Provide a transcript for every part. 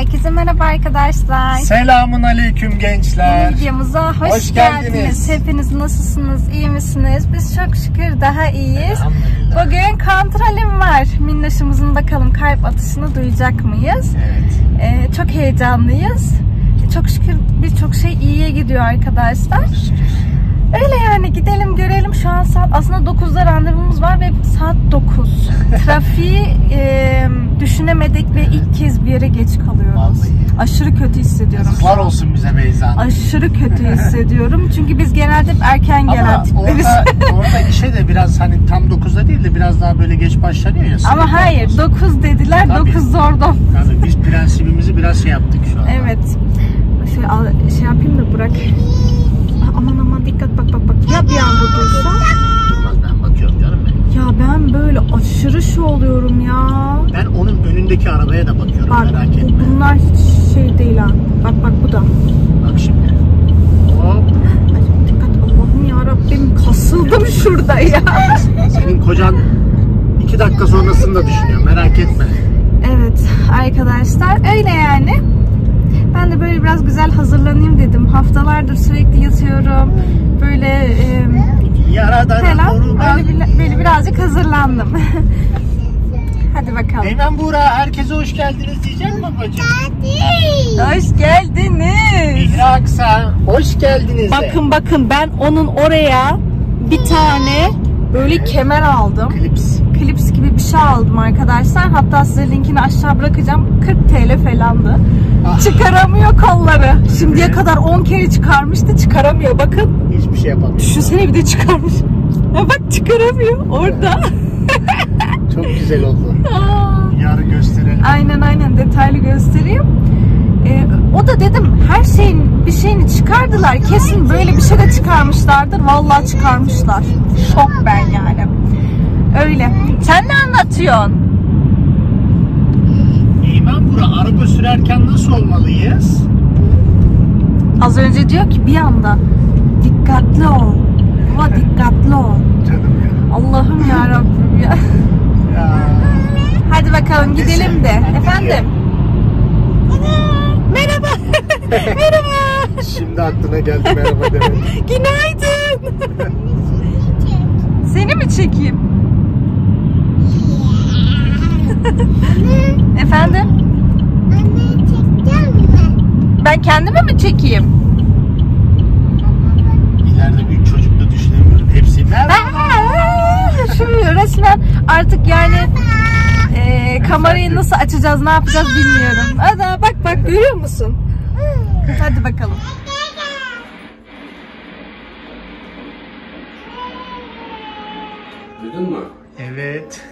Herkese merhaba arkadaşlar. Selamun aleyküm gençler. Videomuza hoş geldiniz. Hepiniz nasılsınız? İyi misiniz? Biz çok şükür daha iyiyiz. Bugün kontrolüm var. Minnoşumuzun bakalım kalp atışını duyacak mıyız? Evet. Çok heyecanlıyız. Çok şükür birçok şey iyiye gidiyor arkadaşlar. Öyle yani, gidelim görelim. Şu an saat aslında 9'da randevumuz var ve saat 9. Trafiği düşünemedik ve ilk kez bir yere geç kalıyoruz. Vallahi. Aşırı kötü hissediyorum. Yazıklar olsun bize Beyza. Aşırı kötü hissediyorum. Çünkü biz genelde hep erken gelen tipleriz. Orada işe de biraz hani tam 9'da değil de biraz daha böyle geç başlanıyor ya. Ama hayır, 9 dediler. Tabii. 9 zordu. Tabii biz prensibimizi biraz şey yaptık şu an. Evet. Şey yapayım da bırak. Aman dikkat, bak ya bir anda dursa. Durmaz, ben bakıyorum canım benim. Ya ben böyle aşırı şu oluyorum ya. Ben onun önündeki arabaya da bakıyorum, bak, merak etme. Bunlar hiç şey değil ha. Bak bu da. Bak şimdi. Hop. Ay, dikkat, Allah'ım yarabbim, kasıldım şurada ya. Senin kocan 2 dakika sonrasını da düşünüyor, merak etme. Evet arkadaşlar, öyle yani. Ben de böyle biraz güzel hazırlanayım dedim. Haftalardır sürekli yatıyorum. Böyle böyle birazcık hazırlandım. Hadi bakalım. Eymen Buğra, herkese hoş geldiniz diyecek mi babacığım? Hoş geldiniz. Mihra Aksa, hoş geldiniz. Bakın ben onun oraya bir tane böyle kemer aldım. Klips gibi bir şey aldım arkadaşlar. Hatta size linkini aşağı bırakacağım. 40 TL falandı. Ah. Çıkaramıyor kolları. Şimdiye kadar 10 kere çıkarmıştı. Çıkaramıyor bakın. Hiçbir şey yapamıyor. Düşünsene, bir de çıkarmış. Ha bak, çıkaramıyor orada. Çok güzel oldu. Yarın gösterelim. Aynen, detaylı göstereyim. O da dedim, her şeyin bir şeyini çıkardılar. Kesin böyle bir şey de çıkarmışlardır. Vallahi çıkarmışlar. Şok ben yani. Öyle. Sen ne anlatıyorsun? Eymen Buğra, araba sürerken nasıl olmalıyız? Az önce diyor ki bir anda dikkatli ol. Baba dikkatli ol. Canım ya. Allah'ım yarabbim ya. Ya. Hadi bakalım gidelim de. Efendim? Merhaba. Merhaba. Şimdi aklına geldi merhaba demek. Günaydın. Seni mi çekeyim? Anne. Efendim? Anne, çekeceğim mi? Ben kendime mi çekeyim? İleride büyük çocuk da düşünemiyorum. Hepsi nerede? Şu resmen artık yani kamerayı nasıl açacağız, ne yapacağız bilmiyorum. Ada bak görüyor musun? Hadi bakalım. Duydun mu? Evet.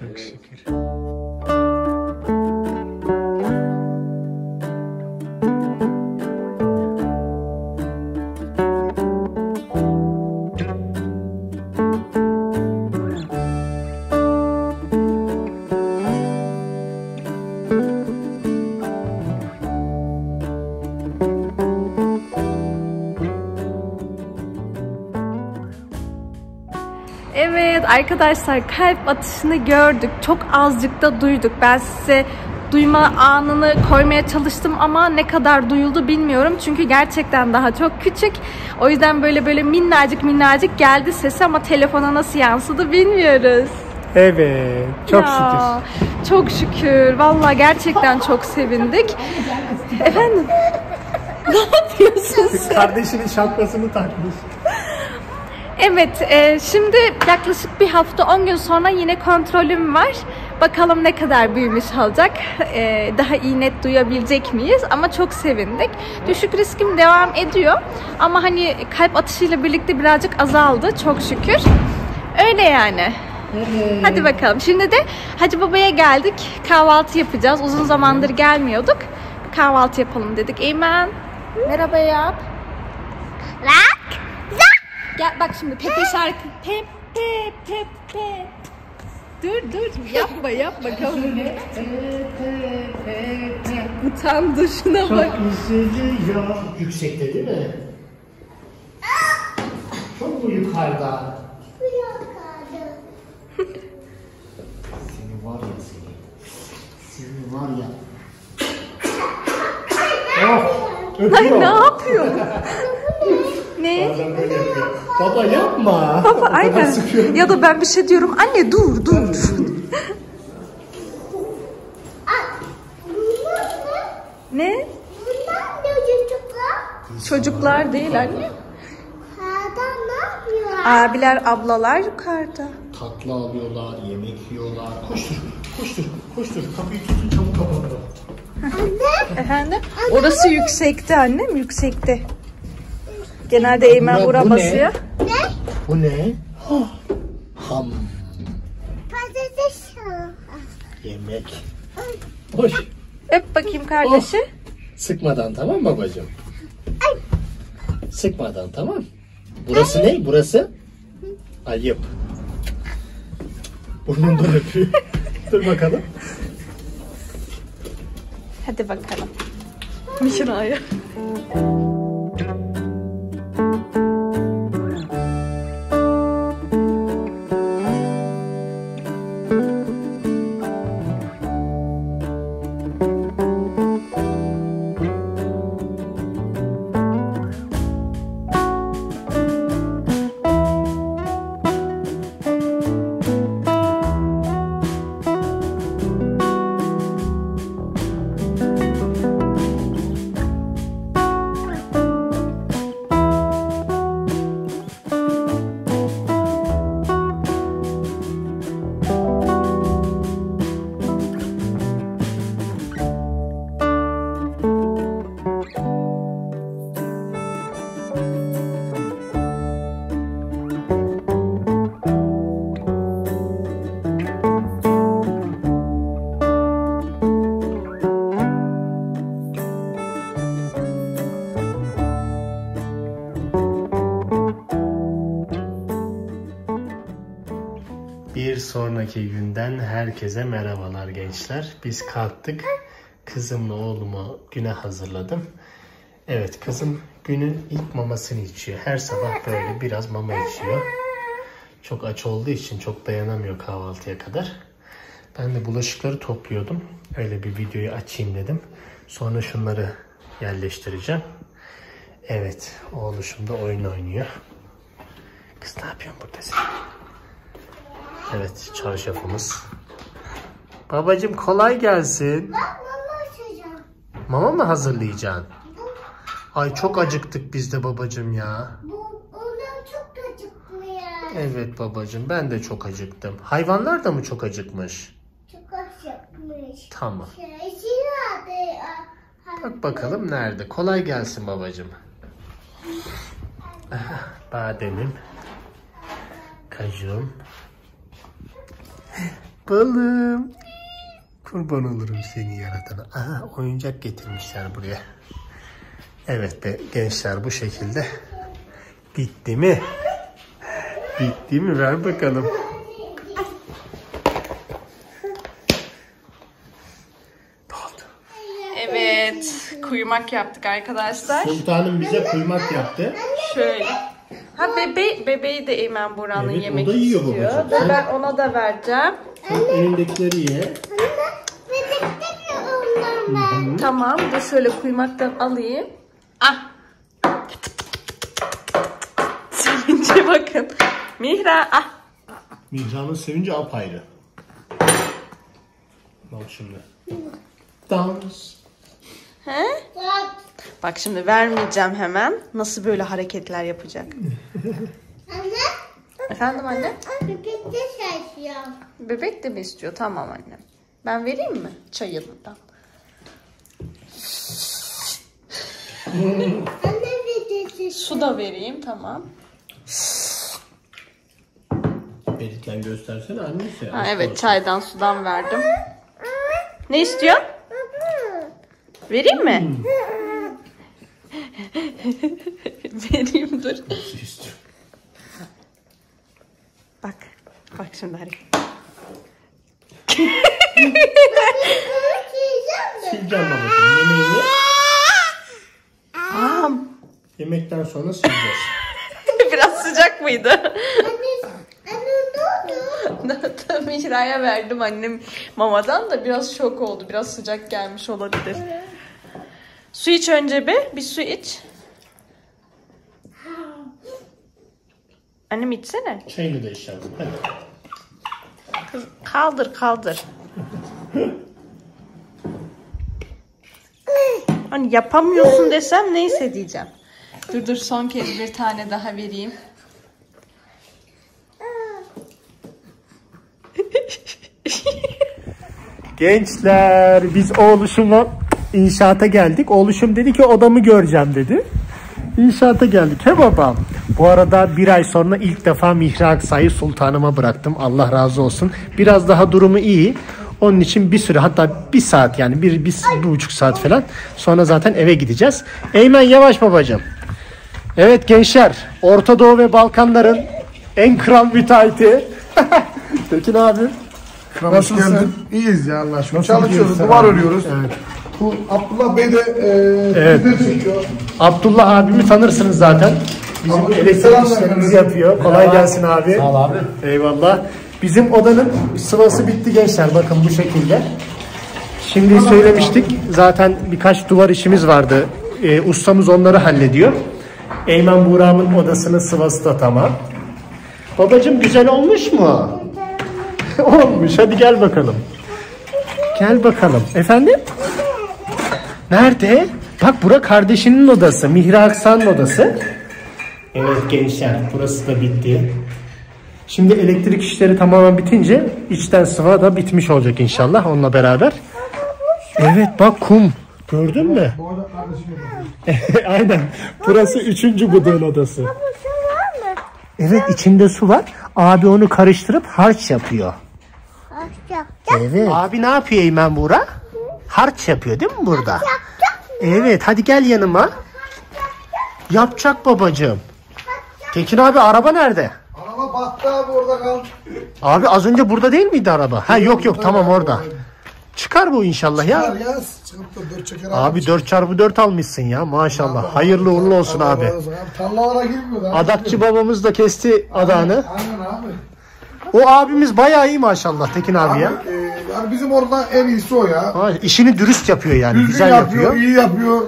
Çok şükür. Arkadaşlar, kalp atışını gördük. Çok azıcık da duyduk. Ben size duyma anını koymaya çalıştım ama ne kadar duyuldu bilmiyorum. Çünkü gerçekten daha çok küçük. O yüzden böyle minnacık geldi sesi ama telefona nasıl yansıdı bilmiyoruz. Evet. Çok şükür. Çok şükür. Vallahi gerçekten çok sevindik. Efendim? Ne yapıyorsunuz? Kardeşinin şapkasını takmış. Evet, şimdi yaklaşık bir hafta 10 gün sonra yine kontrolüm var. Bakalım ne kadar büyümüş olacak. Daha iyi net duyabilecek miyiz? Ama çok sevindik. Düşük riskim devam ediyor. Ama hani kalp atışıyla birlikte birazcık azaldı. Çok şükür. Öyle yani. Hadi bakalım. Şimdi de Hacı Baba'ya geldik. Kahvaltı yapacağız. Uzun zamandır gelmiyorduk. Kahvaltı yapalım dedik. Eymen, merhaba yap. Gel bak şimdi Pepe şarkı. Pepe. Dur. Yapma. Utandı, şuna bak. Çok üzülüyor. Yüksekte değil mi? Çok mu yukarıda? Yukarıda. Seni var ya seni. Sizi var ya. Oh! Ay ne yapıyorsun? Ne? Bazen böyle yapıyor. Baba yapma. Baba aynen. Ya da ben bir şey diyorum. Anne dur. Ne? Bunlar ne çocuklar? Çocuklar değil anne. Abiler, ablalar yukarıda. Tatlı alıyorlar, yemek yiyorlar. Koştur. Kapıyı tutun, çabuk kapatalım. Anne. Efendim? Anne, orası yüksekte annem, yüksekte. Genelde Eymen Buğra basıyor. Ne? Bu ne? Oh. Ham. Patates. Yemek. Hoş. Öp bakayım kardeşi. Oh. Sıkmadan tamam babacığım. Ay. Sıkmadan tamam. Burası ay. Ne? Burası? Ayıp. Burnundan öpüyor. Dur bakalım. Hadi bakalım. Mihra'ya. Bir sonraki günden herkese merhabalar gençler. Biz kalktık. Kızımla oğlumu güne hazırladım. Evet, kızım günün ilk mamasını içiyor. Her sabah böyle biraz mama içiyor. Çok aç olduğu için çok dayanamıyor kahvaltıya kadar. Ben de bulaşıkları topluyordum. Öyle bir videoyu açayım dedim. Sonra şunları yerleştireceğim. Evet, oğluşum da oyun oynuyor. Kız ne yapıyorsun burada sen? Evet, çarşafımız. Babacığım kolay gelsin. Ben mama açacağım. Mama mı hazırlayacaksın? Ay çok acıktık biz de babacığım ya. Ondan çok acıkmıyor. Evet babacığım, ben de çok acıktım. Hayvanlar da mı çok acıkmış? Çok acıkmış. Tamam. Bak bakalım nerede? Kolay gelsin babacığım. Bademim. Kajuğum. Balım. Kurban olurum seni yaratana. Aha, oyuncak getirmişler buraya. Evet be gençler, bu şekilde. Bitti mi? Bitti mi? Ver bakalım. Evet. Kuyumak yaptık arkadaşlar. Sultanım bize kuyumak yaptı. Şöyle. Ha bebeği de Eymen Buğra'nın evet, yemek istiyor. Babacığım. Ben ona da vereceğim. Sen elindekileri ye. Hı-hı. Tamam, da şöyle kuyumaktan alayım. Ah. Sevince bakın. Mihra ah. Mihra'nın sevinci apayrı. Bak şimdi. Dans. He? Bak şimdi vermeyeceğim hemen. Nasıl böyle hareketler yapacak? Anne. Efendim anne? Bebek de istiyor. Bebek de mi istiyor? Tamam anne. Ben vereyim mi çayından? Anne vereceğim. Su da vereyim tamam. Belirten göstersene annesi. Ha, evet olsun. Çaydan sudan verdim. Ne istiyor? Vereyim mi? Vereyim dur. Bak şimdi hareket. Sileceğim babacığım yemeğini. Yemekten sonra sileceğiz. Biraz sıcak mıydı? Anne ne oldu? Mihra'ya verdim annem mamadan da biraz şok oldu. Biraz sıcak gelmiş olabilir. Evet. Su iç önce bir su iç. Annem içsene. Çayını da içelim. Kaldır kaldır. Hani yapamıyorsun desem neyse diyeceğim. Dur son kez bir tane daha vereyim. Gençler biz oğluşumla inşaata geldik. Oğluşum dedi ki odamı göreceğim dedi. İnşaata geldik he babam. Bu arada bir ay sonra ilk defa Mihra Aksa'yı sultanıma bıraktım. Allah razı olsun. Biraz daha durumu iyi. Onun için bir süre hatta bir saat yani bir buçuk saat falan sonra zaten eve gideceğiz. Eymen yavaş babacığım. Evet gençler Orta Doğu ve Balkanların en kral müteahhiti. Tekin abi. Nasılsın? Geldin. İyiyiz ya Allah aşkına. Çalışıyoruz, duvar örüyoruz. Evet. Bu Abdullah Bey de evet. Çekiyor. Abdullah abimi tanırsınız zaten. Bizim elektrik işlerimizi yapıyor. Kolay gelsin abi. Sağ ol abi. Eyvallah. Bizim odanın sıvası bitti gençler. Bakın bu şekilde. Şimdi söylemiştik. Zaten birkaç duvar işimiz vardı. Ustamız onları hallediyor. Eymen Buğra'nın odasının sıvası da tamam. Babacığım güzel olmuş mu? Olmuş. Hadi gel bakalım. Gel bakalım. Efendim? Nerede? Bak bura kardeşinin odası. Mihra Aksa'nın odası. Evet gençler. Burası da bitti. Şimdi elektrik işleri tamamen bitince içten sıva da bitmiş olacak inşallah onunla beraber. Evet bak kum. Gördün mü? Aynen. Burası 3. budağın odası. Evet içinde su var. Abi onu karıştırıp harç yapıyor. Evet. Abi ne yapıyor Eymen Buğra? Harç yapıyor değil mi burada? Evet hadi gel yanıma. Yapacak babacığım. Tekin abi araba nerede? Battı abi orada kal. Abi az önce burada değil miydi araba? Ha yok tamam orada. Çıkar bu inşallah ya. Çıkar ya. Çıkıp da abi 4x4 almışsın ya maşallah. Allah hayırlı uğurlu olsun Allah abi. Tarlalara girmiyor abi. Adakçı babamız da kesti adağını. Aynen abi. O abimiz bayağı iyi maşallah Tekin abi ya. Yani bizim orada en iyisi o ya. Ha, işini dürüst yapıyor yani. Düzgün güzel yapıyor. İyi yapıyor.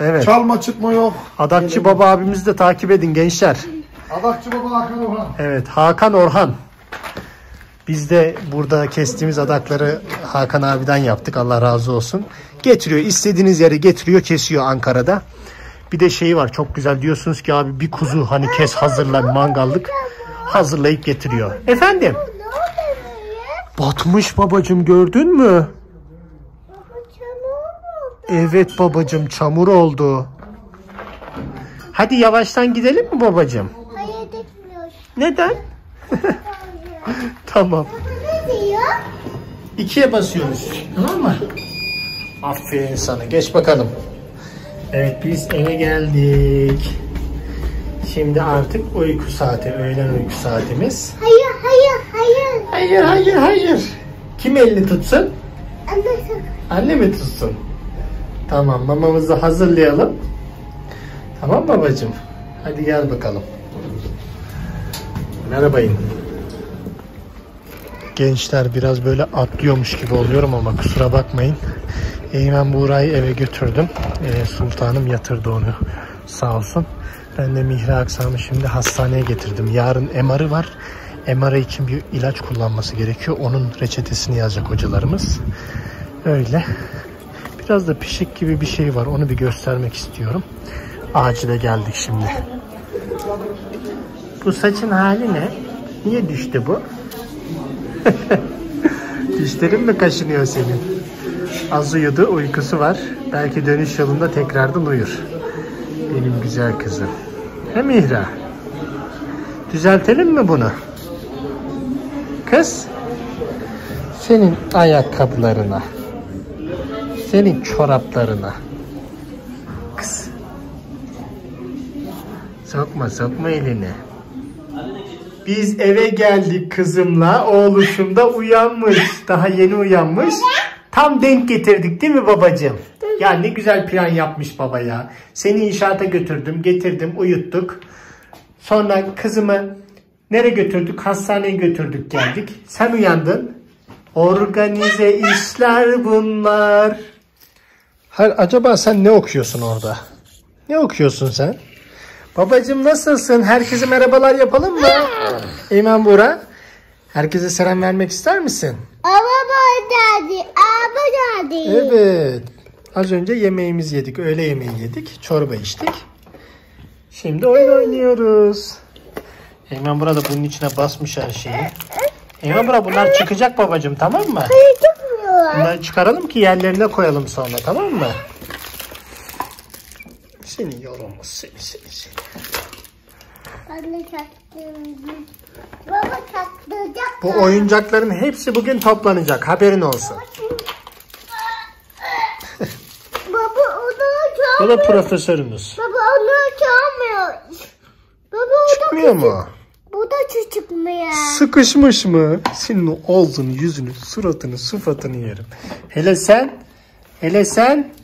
Evet. Çalma çıkma yok. Adakçı öyle baba abimizi de takip edin gençler. Adakçı baba Hakan Orhan. Evet Hakan Orhan. Biz de burada kestiğimiz adakları Hakan abiden yaptık. Allah razı olsun. Getiriyor. İstediğiniz yere getiriyor. Kesiyor Ankara'da. Bir de şeyi var. Çok güzel diyorsunuz ki abi bir kuzu hani kes hazırla mangallık. Hazırlayıp getiriyor. Efendim? Batmış babacığım gördün mü? Evet babacığım çamur oldu. Hadi yavaştan gidelim mi babacığım? Neden? Tamam. Ne diyor? 2'ye basıyoruz. Tamam mı? Aferin sana. Geç bakalım. Evet biz eve geldik. Şimdi artık uyku saati. Öğlen uyku saatimiz. Hayır. Hayır. Kim elini tutsun? Anne mi tutsun? Tamam mamamızı hazırlayalım. Tamam babacığım. Hadi gel bakalım. Merhabayın. Gençler biraz böyle atlıyormuş gibi oluyorum ama kusura bakmayın. Eymen Buğra'yı eve götürdüm. Sultanım yatırdı onu sağ olsun. Ben de Mihra Aksa'mı şimdi hastaneye getirdim. Yarın MR'ı var. MR için bir ilaç kullanması gerekiyor. Onun reçetesini yazacak hocalarımız. Öyle. Biraz da pişik gibi bir şey var. Onu bir göstermek istiyorum. Acile geldik şimdi. Bu saçın hali ne? Niye düştü bu? Dişlerin mi kaşınıyor senin? Az uyudu, uykusu var. Belki dönüş yolunda tekrardan uyur. Benim güzel kızım. He Mihra? Düzeltelim mi bunu? Kız? Senin ayakkabılarına. Senin çoraplarına. Kız. Sokma elini. Biz eve geldik kızımla. Oğluşum da uyanmış. Daha yeni uyanmış. Tam denk getirdik değil mi babacığım? Ya ne güzel plan yapmış baba ya. Seni inşaata götürdüm, getirdim, uyuttuk. Sonra kızımı Nereye götürdük? Hastaneye götürdük, geldik. Sen uyandın. Organize işler bunlar. Hayır, acaba sen ne okuyorsun orada? Ne okuyorsun sen? Babacığım nasılsın? Herkese merhabalar yapalım mı? Eymen Buğra, herkese selam vermek ister misin? Abi geldi. Evet. Az önce yemeğimizi yedik. Öğle yemeği yedik. Çorba içtik. Şimdi oyun oynuyoruz. Eymen Buğra da bunun içine basmış her şeyi. Eymen Buğra, bunlar çıkacak babacığım, tamam mı? Bunları çıkaralım ki yerlerine koyalım sonra, tamam mı? Senin yorulmuş, seni. Anne taktıracak. Baba taktıracak. Bu oyuncakların hepsi bugün toplanacak, haberin olsun. Baba onu çalmıyor. Bu da profesörümüz. Baba onu çalmıyor. Çıkmıyor mu? Bu da çıkmıyor. Sıkışmış mı? Senin ağzını, yüzünü, suratını, sıfatını yerim. Hele sen.